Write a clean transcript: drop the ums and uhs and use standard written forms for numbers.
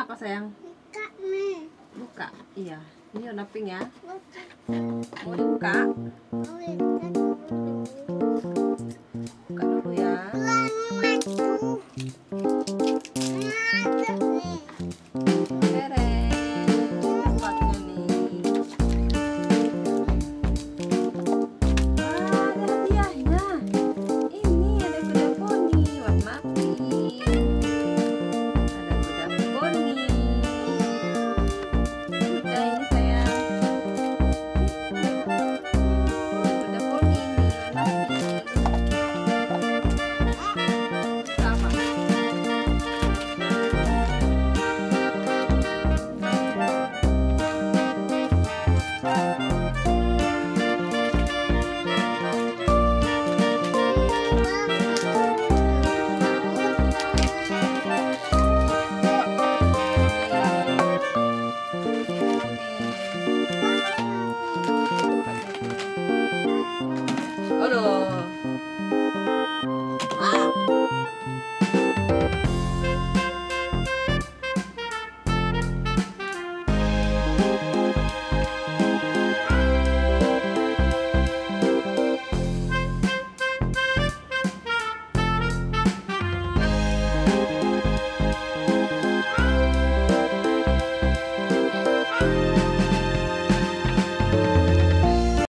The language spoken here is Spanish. Apa sayang? Buka nih. Buka, iya. Ini warna pink ya. Buka. Mau dibuka? Buka dulu ya. Hola.